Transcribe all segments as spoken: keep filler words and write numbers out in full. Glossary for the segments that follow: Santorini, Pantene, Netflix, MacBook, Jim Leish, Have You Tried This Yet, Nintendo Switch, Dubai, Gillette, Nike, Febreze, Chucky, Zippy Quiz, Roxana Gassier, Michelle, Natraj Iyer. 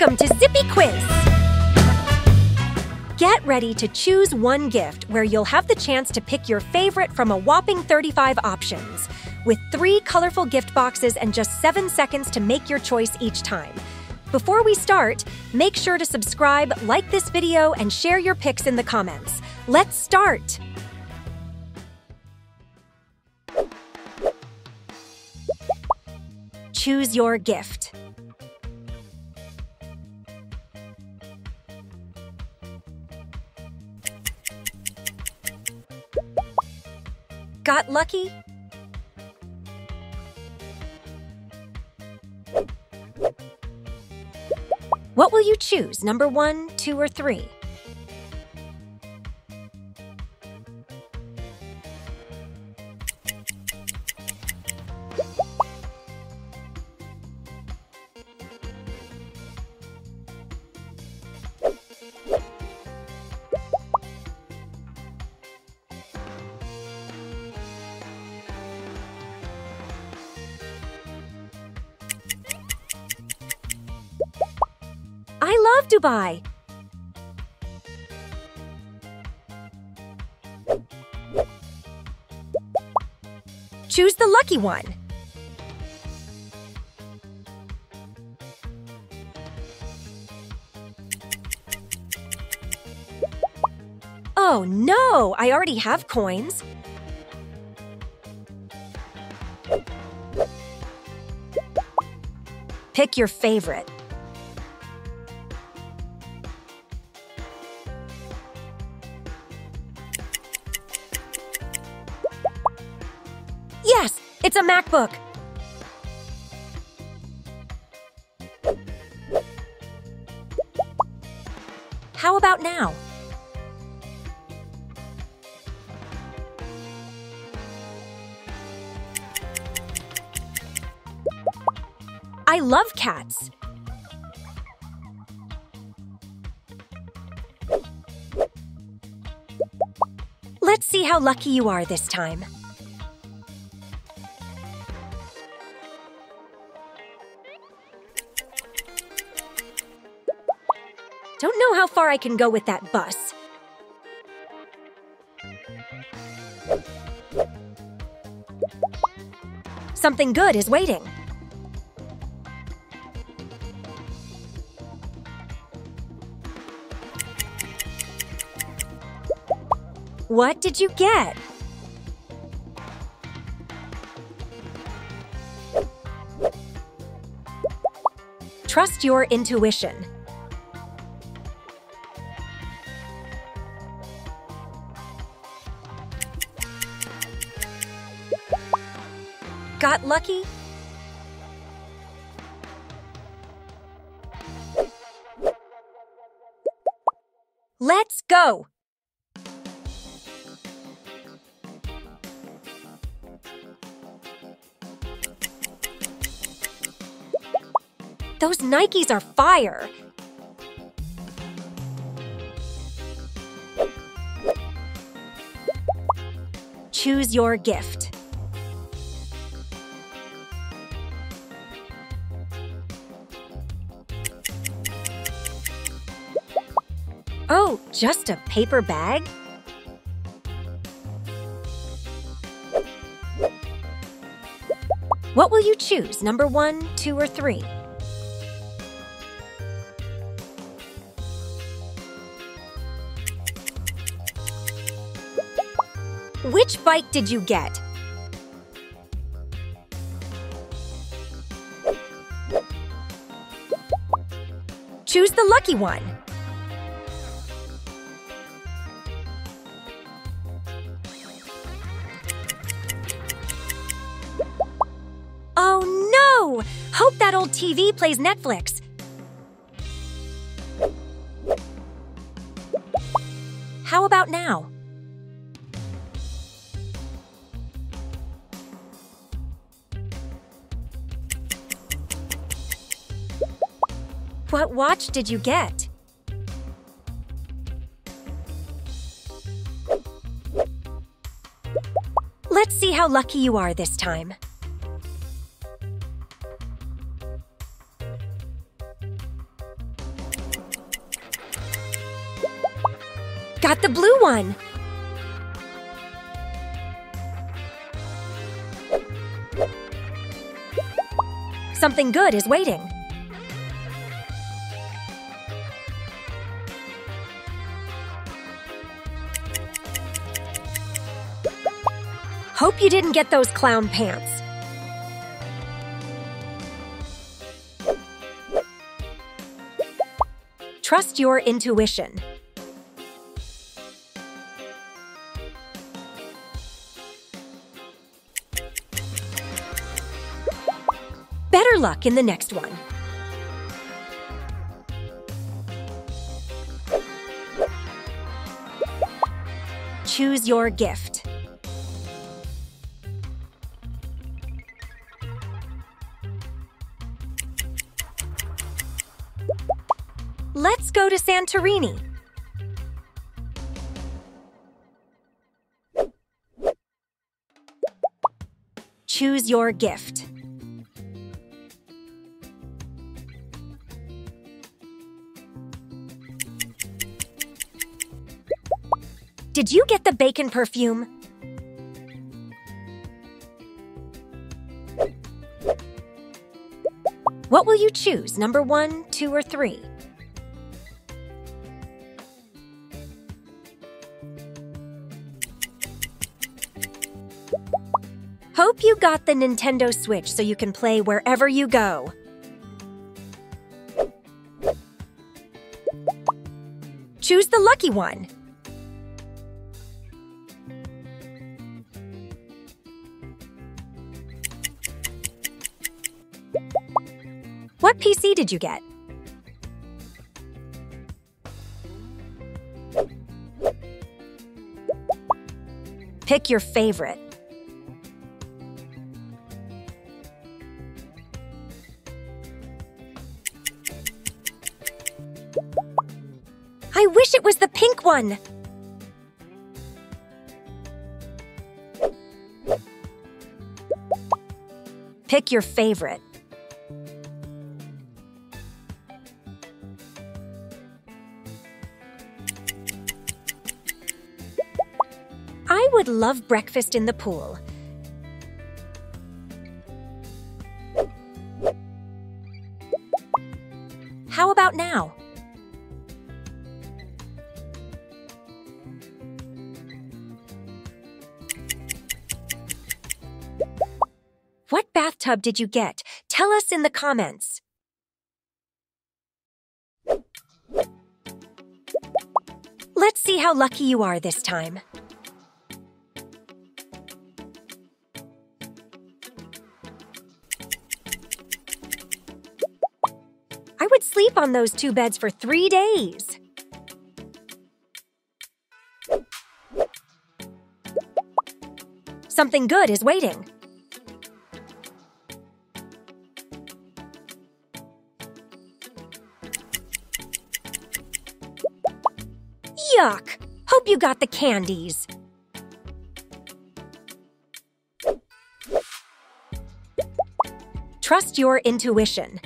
Welcome to Zippy Quiz! Get ready to choose one gift where you'll have the chance to pick your favorite from a whopping thirty-five options. With three colorful gift boxes and just seven seconds to make your choice each time. Before we start, make sure to subscribe, like this video, and share your picks in the comments. Let's start! Choose your gift. Got lucky? What will you choose, number one, two, or three? I love Dubai! Choose the lucky one! Oh no! I already have coins! Pick your favorite. Yes, it's a MacBook. How about now? I love cats. Let's see how lucky you are this time. Don't know how far I can go with that bus. Something good is waiting. What did you get? Trust your intuition. Got lucky? Let's go! Those Nikes are fire! Choose your gift. Oh, just a paper bag? What will you choose, number one, two, or three? Which bike did you get? Choose the lucky one. Oh no! Hope that old T V plays Netflix. How about now? What watch did you get? Let's see how lucky you are this time. Got the blue one! Something good is waiting. Hope you didn't get those clown pants. Trust your intuition. Better luck in the next one. Choose your gift. Let's go to Santorini. Choose your gift. Did you get the bacon perfume? What will you choose, number one, two, or three? Hope you got the Nintendo Switch so you can play wherever you go. Choose the lucky one. What P C did you get? Pick your favorite. I wish it was the pink one! Pick your favorite. I would love breakfast in the pool. How about now? What bathtub did you get? Tell us in the comments. Let's see how lucky you are this time. I would sleep on those two beds for three days. Something good is waiting. Yuck! Hope you got the candies. Trust your intuition.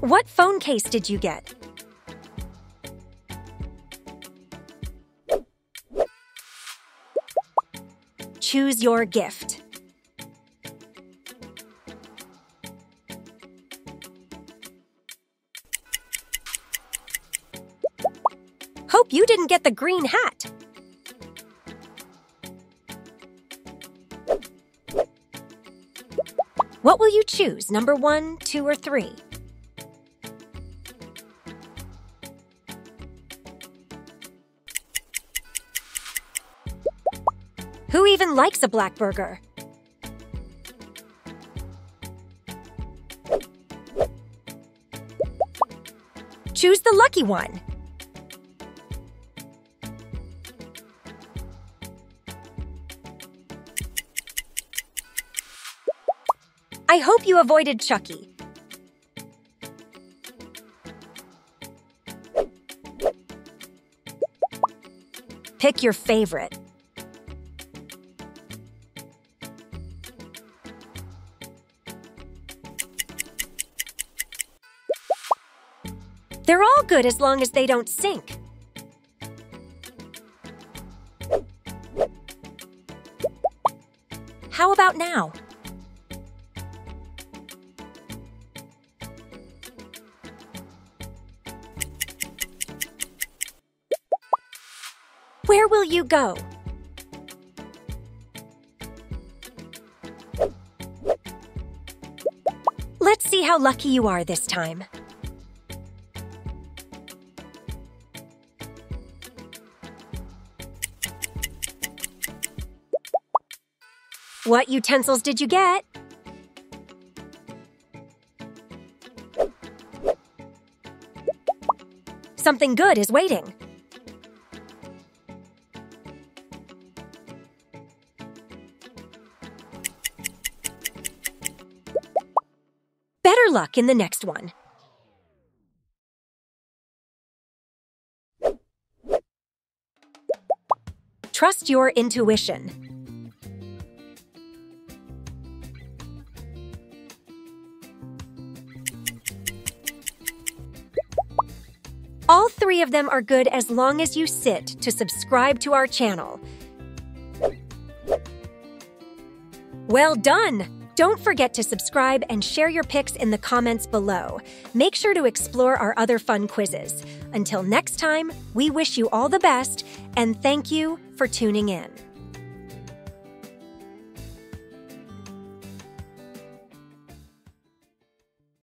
What phone case did you get? Choose your gift. Hope you didn't get the green hat. What will you choose, number one, two, or three? Who even likes a black burger? Choose the lucky one. I hope you avoided Chucky. Pick your favorite. They're all good as long as they don't sink. How about now? Where will you go? Let's see how lucky you are this time. What utensils did you get? Something good is waiting. Better luck in the next one. Trust your intuition. All three of them are good as long as you sit to subscribe to our channel. Well done! Don't forget to subscribe and share your picks in the comments below. Make sure to explore our other fun quizzes. Until next time, we wish you all the best and thank you for tuning in.